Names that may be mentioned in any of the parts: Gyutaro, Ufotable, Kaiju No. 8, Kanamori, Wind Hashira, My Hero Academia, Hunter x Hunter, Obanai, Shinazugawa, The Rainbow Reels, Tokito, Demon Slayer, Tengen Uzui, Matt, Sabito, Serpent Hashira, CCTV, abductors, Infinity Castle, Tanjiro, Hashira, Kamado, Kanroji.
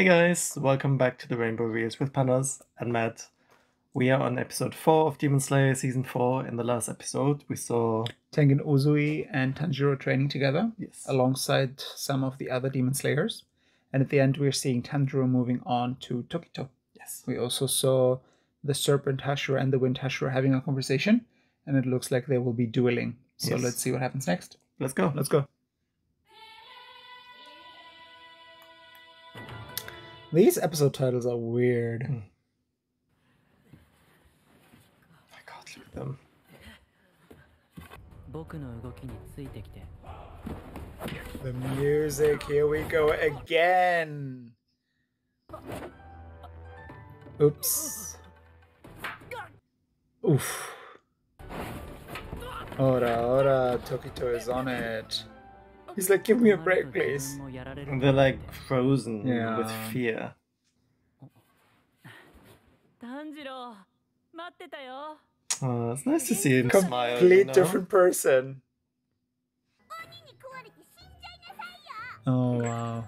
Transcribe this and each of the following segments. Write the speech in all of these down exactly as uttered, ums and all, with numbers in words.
Hey guys, welcome back to The Rainbow Reels with Panos and Matt. We are on episode four of Demon Slayer season four. In the last episode we saw Tengen Uzui and Tanjiro training together, yes, alongside some of the other Demon Slayers. And at the end we're seeing Tanjiro moving on to Tokito. Yes. We also saw the Serpent Hashira and the Wind Hashira having a conversation, and it looks like they will be dueling. So yes, let's see what happens next. Let's go. Let's go. These episode titles are weird. Mm. I can't look at them. The music, here we go again. Oops. Oof. Ora, ora, Tokito is on it. He's like, give me a break, please. And they're like frozen, yeah, with fear. Oh, it's nice to see him Complete smile. Complete no? different person. Oh, wow.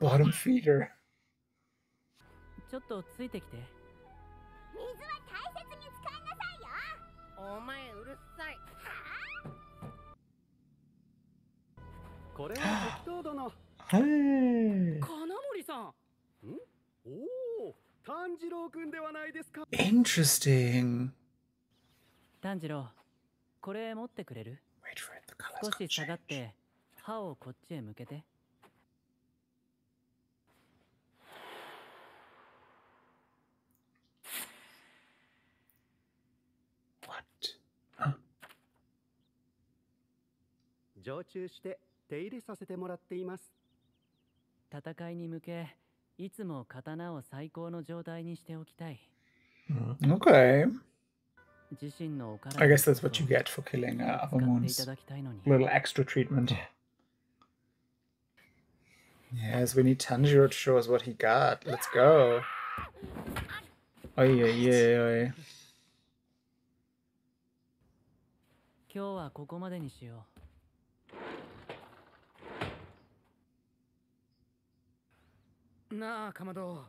Bottom feeder. Hey. Interesting. Wait for it, the colors could change. What? Huh? Okay. I guess that's what you get for killing uh, other moons. Little extra treatment. Yes, we need Tanjiro to show us what he got. Let's go. Oh yeah, yeah, yeah. Nah, Kamado.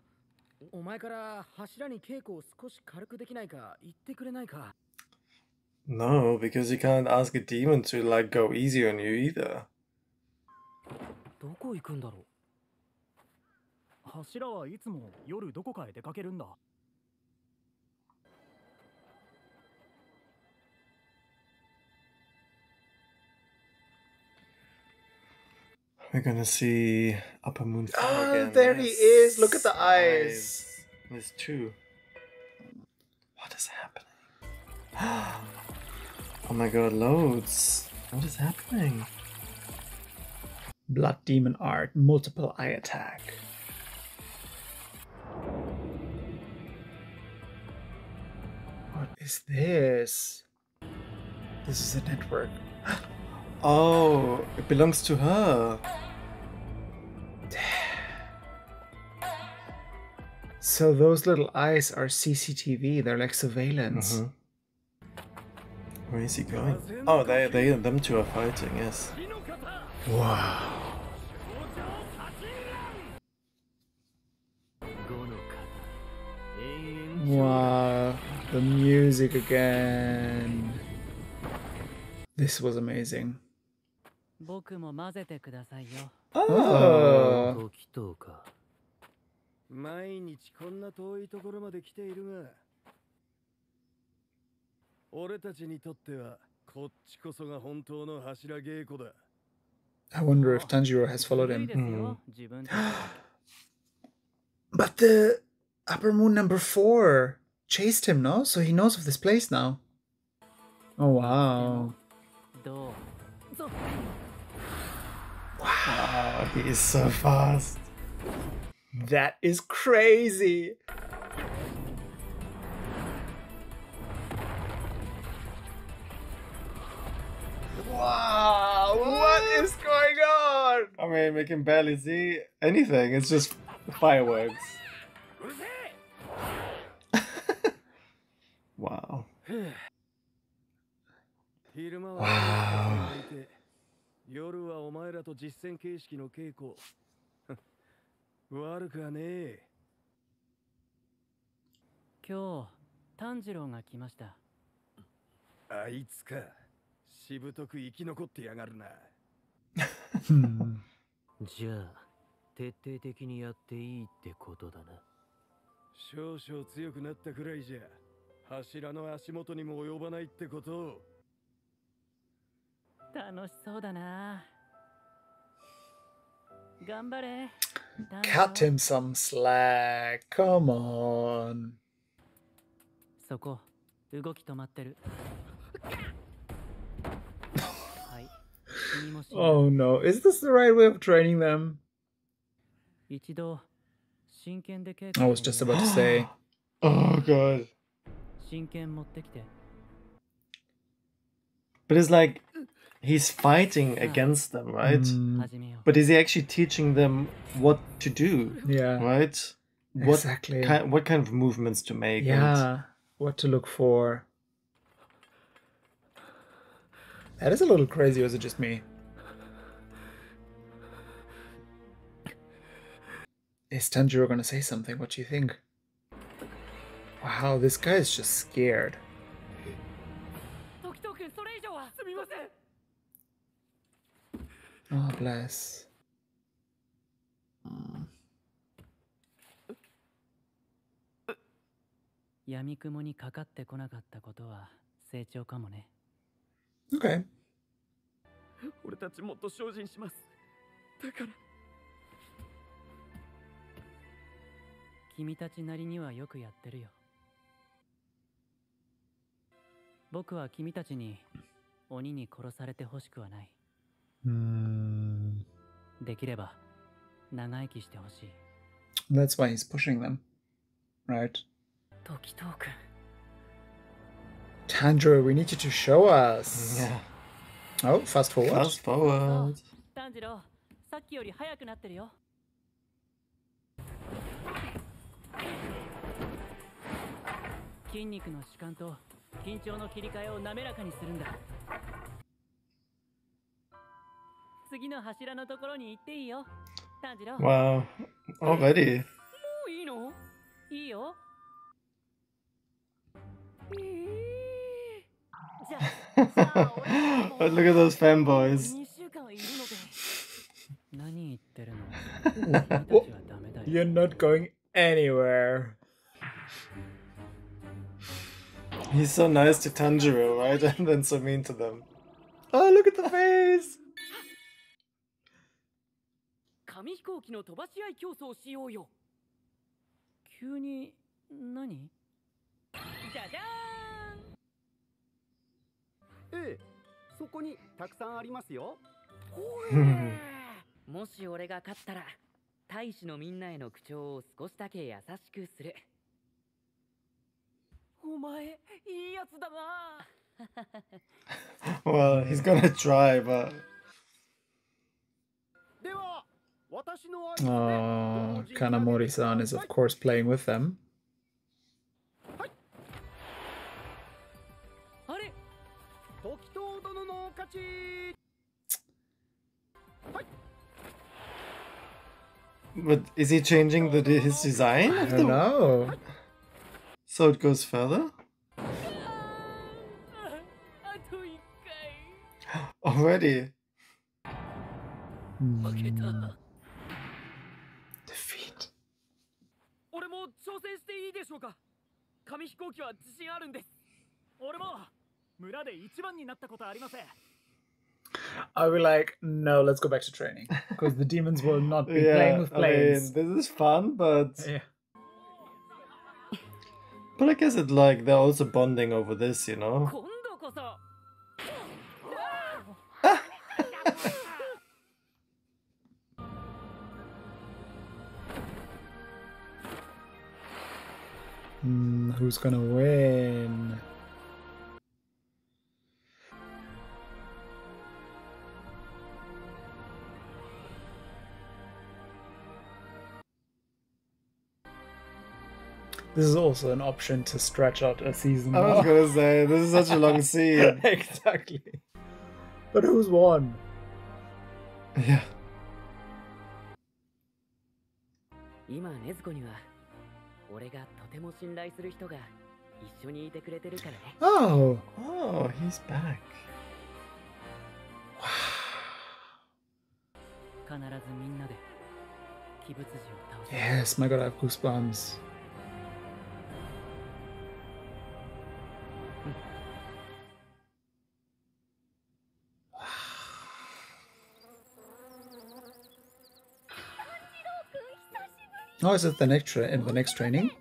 No, because you can't ask a demon to like go easy on you either. We're gonna see Upper Moon Flower oh, again. Oh, there nice. He is! Look at the eyes! There's two. What is happening? Oh my god, loads! What is happening? Blood Demon Art, multiple eye attack. What is this? This is a network. Oh, it belongs to her. So those little eyes are C C T V, they're like surveillance. Mm-hmm. Where is he going? Oh, they, they, them two are fighting, yes. Wow. Wow, the music again. This was amazing. Oh. I wonder if Tanjiro has followed him. Mm. But the Upper Moon number four chased him, no? So he knows of this place now. Oh, wow. Wow, he is so fast. That is crazy. Wow, what is going on? I mean, we can barely see anything. It's just fireworks. Wow. Wow. 夜はお前らと実践形式の稽古。悪くはねえ。今日、炭治郎が来ました。あいつか。しぶとく生き残ってやがるな。じゃあ、徹底的にやっていいってことだな。少々強くなったくらいじゃ、柱の足元にも及ばないってことを。楽しそうだな。頑張れ。Cut him some slack. Come on. そこ、動き止まってる。Oh no, is this the right way of training them? I was just about to say. Oh god. But it's like, he's fighting against them, right? Mm. But is he actually teaching them what to do? Yeah. Right? What exactly. Kind, what kind of movements to make? Yeah. And what to look for. That is a little crazy, or is it just me? Is Tanjiro gonna say something? What do you think? Wow, this guy is just scared. Oh, bless. Mm. Okay. Mm. That's why he's pushing them, right? Tanjiro, we need you to show us. Yeah. Oh, fast forward. Fast forward. Wow, already. But look at those fanboys. Oh, you're not going anywhere. He's so nice to Tanjiro, right? And then so mean to them. Oh, look at the face! Well, he's gonna try, but oh, Kanamori-san is of course playing with them. But is he changing the de his design? I don't know. So it goes further? Already. Mm. Defeat. I'll be like, no, let's go back to training. Because the demons will not be yeah, playing with planes. I mean, this is fun, but... Yeah. But I guess it's like, they're also bonding over this, you know? Mm, who's gonna win? This is also an option to stretch out a season. I was gonna say, this is such a long scene. Exactly. But who's won? Yeah. Oh, oh, he's back. Wow. Yes, my god, I have goosebumps. Oh, is it the next tra in the next training?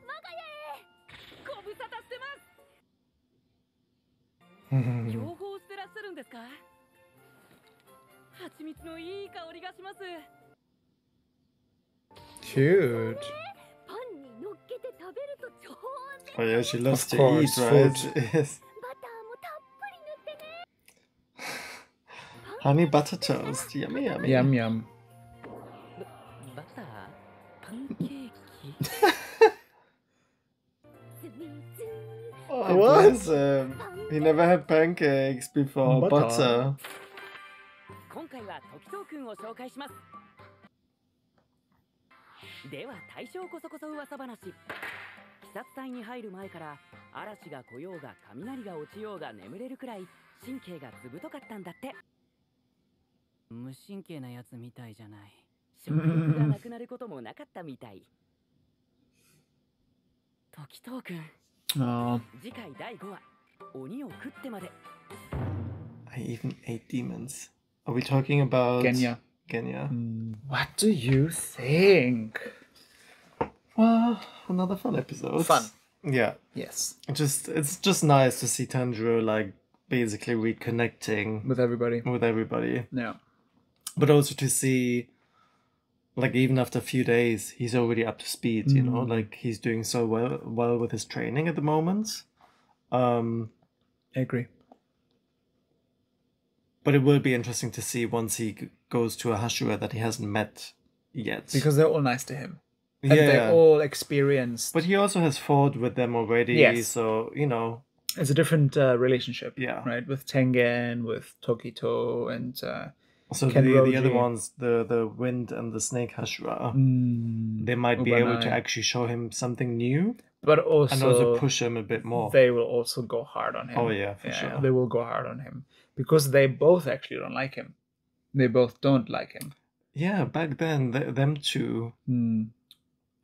Cute. Oh yeah, she loves of to course, eat, right? Yes. Honey butter toast. Yummy, yummy. Yum, yum. Oh, what? Um, he never had pancakes before. Butter. Butter. Oh. I even ate demons. Are we talking about Genya? Genya. Mm. What do you think? Well, another fun episode. Fun. Yeah. Yes. Just it's just nice to see Tanjiro like basically reconnecting with everybody. With everybody. Yeah. But also to see, like, even after a few days, he's already up to speed, you mm. know, like he's doing so well well with his training at the moment. Um, I agree. But it will be interesting to see once he goes to a Hashira that he hasn't met yet. Because they're all nice to him. And yeah. They're all experienced. But he also has fought with them already, yes. So, you know. It's a different uh, relationship, yeah, right? With Tengen, with Tokito, and... Uh, So the, the other ones, the, the wind and the snake Hashira, mm, they might be Obanai. Able to actually show him something new. But also... And also push him a bit more. They will also go hard on him. Oh yeah, for yeah, sure. They will go hard on him. Because they both actually don't like him. They both don't like him. Yeah, back then, they, them two... Mm.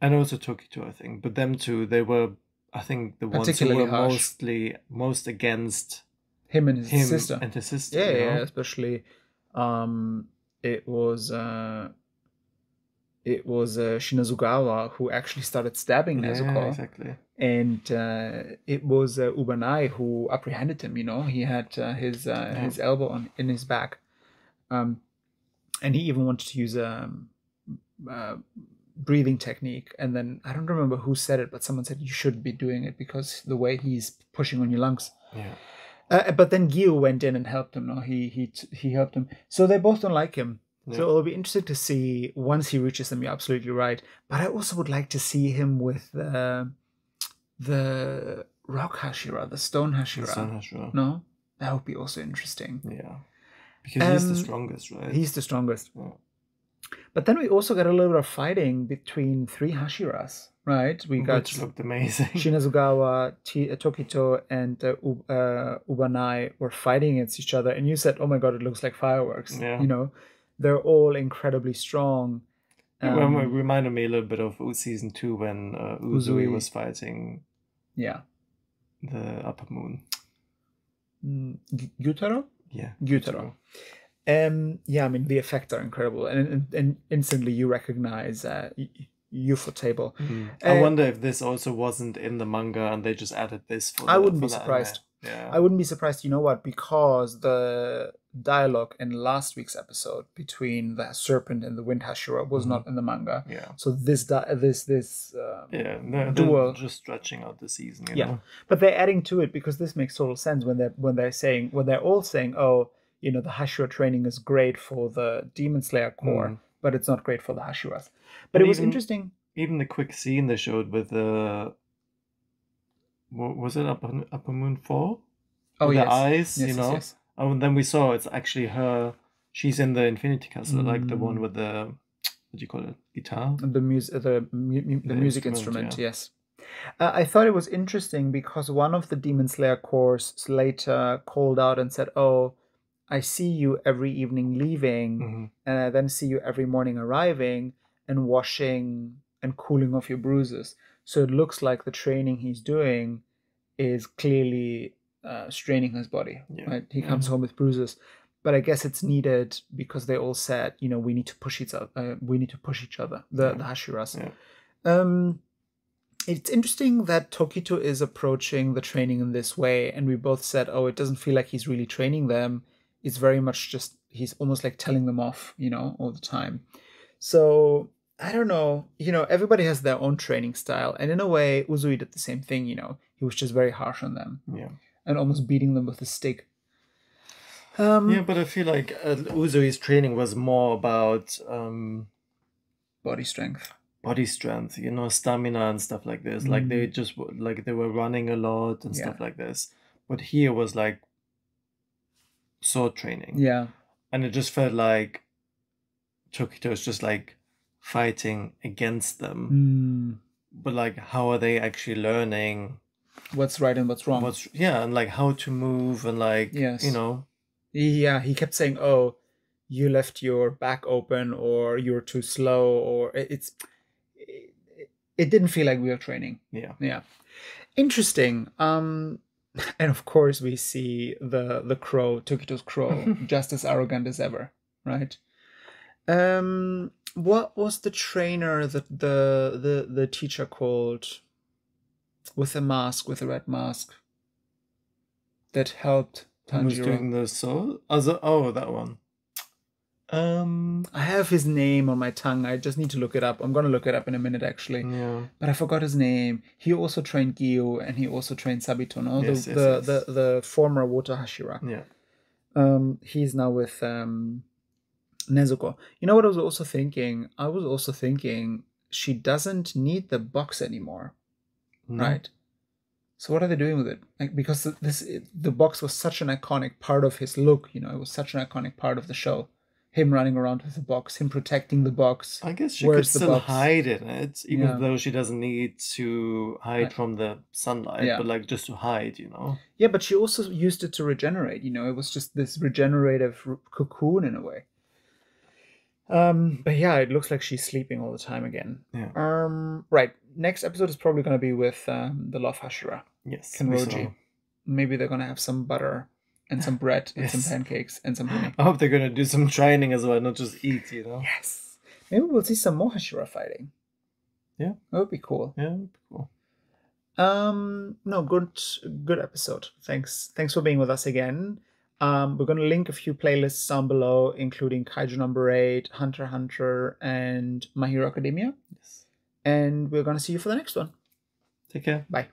And also Tokito, I think. But them two, they were, I think, the ones who were harsh. mostly most against... Him and his him sister. and his sister. Yeah, yeah, know? especially... Um, it was uh, it was uh, Shinazugawa who actually started stabbing Nezuko, yeah, exactly. And uh, it was uh, Obanai who apprehended him. You know, he had uh, his uh, yeah. his elbow on in his back, um, and he even wanted to use a, a breathing technique. And then I don't remember who said it, but someone said you shouldn't be doing it because the way he's pushing on your lungs. Yeah. Uh, but then Giyu went in and helped him. No, he he he helped him. So they both don't like him. Yeah. So it'll be interesting to see once he reaches them. You're absolutely right. But I also would like to see him with uh, the rock Hashira, the stone Hashira. The stone Hashira. No, that would be also interesting. Yeah, because um, he's the strongest, right? He's the strongest. Yeah. But then we also got a little bit of fighting between three Hashiras. Right, we got Which looked amazing. Shinazugawa, T uh, Tokito, and uh, uh, Obanai were fighting against each other, and you said, "Oh my god, it looks like fireworks." Yeah. You know, they're all incredibly strong. Um, it reminded me a little bit of season two when uh, Uzui, Uzui was fighting. Yeah. The upper moon. Mm, Gyutaro. Yeah. Gyutaro. Um. Yeah, I mean the effects are incredible, and and, and instantly you recognize. Uh, Ufotable. Mm. Uh, I wonder if this also wasn't in the manga and they just added this for the, I wouldn't for be surprised. Yeah. I wouldn't be surprised, you know what, because the dialogue in last week's episode between the serpent and the wind Hashira was mm. not in the manga. Yeah. So this this this um, yeah, no, duo just stretching out the season, you yeah. know. But they're adding to it because this makes total sense when they when they're saying when they're all saying, "Oh, you know, the Hashira training is great for the Demon Slayer core." Mm. But it's not great for the Hashiras. But and it was even, interesting. Even the quick scene they showed with the... Uh, was it Upper, Upper Moon four? Oh, with yes. The eyes, yes, you yes, know? Yes. Oh, and then we saw it's actually her She's in the Infinity Castle, mm. like the one with the, what do you call it, guitar? The, mus- the, mu- mu- the, the music instrument, instrument yeah. yes. Uh, I thought it was interesting because one of the Demon Slayer corps later called out and said, oh, I see you every evening leaving, mm-hmm. and I then see you every morning arriving and washing and cooling off your bruises. So it looks like the training he's doing is clearly uh, straining his body. Yeah. Right? He comes mm-hmm. home with bruises. But I guess it's needed because they all said, you know, we need to push each other. Uh, we need to push each other. The, yeah. the Hashiras. Yeah. Um, it's interesting that Tokito is approaching the training in this way, and we both said, "Oh, it doesn't feel like he's really training them. It's very much just he's almost like telling them off, you know, all the time." So I don't know. You know, everybody has their own training style, and in a way, Uzui did the same thing. You know, he was just very harsh on them, yeah, and almost beating them with a stick. Um, yeah, but I feel like uh, Uzui's training was more about um, body strength, body strength, you know, stamina and stuff like this. Mm-hmm. Like they just like they were running a lot and yeah. stuff like this. But here was like sword training. Yeah, and it just felt like Tokito is just like fighting against them. Mm. But like, how are they actually learning what's right and what's wrong? What's yeah, and like how to move and like yes. you know. Yeah, he kept saying, "Oh, you left your back open, or you're too slow, or it's." It, it didn't feel like we were training. Yeah, yeah, interesting. Um, and of course we see the the crow, Tokito's crow, just as arrogant as ever, right? Um, what was the trainer that the the the teacher called, with a mask, with a red mask, that helped? Tanjiro. Who's doing the soul? Oh, oh, that one. Um, I have his name on my tongue. I just need to look it up. I'm going to look it up in a minute, actually. Yeah. But I forgot his name. He also trained Giyu, and he also trained Sabito, no? Yes, the, yes, the, yes. the the former Water Hashira. Yeah. Um, he's now with um, Nezuko. You know what I was also thinking? I was also thinking she doesn't need the box anymore, mm. right? So what are they doing with it? Like, because this it, the box was such an iconic part of his look, you know, it was such an iconic part of the show. Him running around with the box, him protecting the box. I guess she could still hide in it, even yeah. though she doesn't need to hide right. from the sunlight, yeah. but like just to hide, you know. Yeah, but she also used it to regenerate, you know, it was just this regenerative cocoon in a way. Um, but yeah, it looks like she's sleeping all the time again. Yeah. Um, right. Next episode is probably going to be with um, the Love Hashira. Yes. Kanroji. Maybe they're going to have some butter and some bread and yes. some pancakes and some honey. I hope they're going to do some training as well, not just eat, you know? Yes. Maybe we'll see some more Hashira fighting. Yeah. That would be cool. Yeah, that would be cool. Um, no, good, good episode. Thanks. Thanks for being with us again. Um, we're going to link a few playlists down below, including Kaiju number eight, Hunter x Hunter, and My Hero Academia. Yes. And we're going to see you for the next one. Take care. Bye.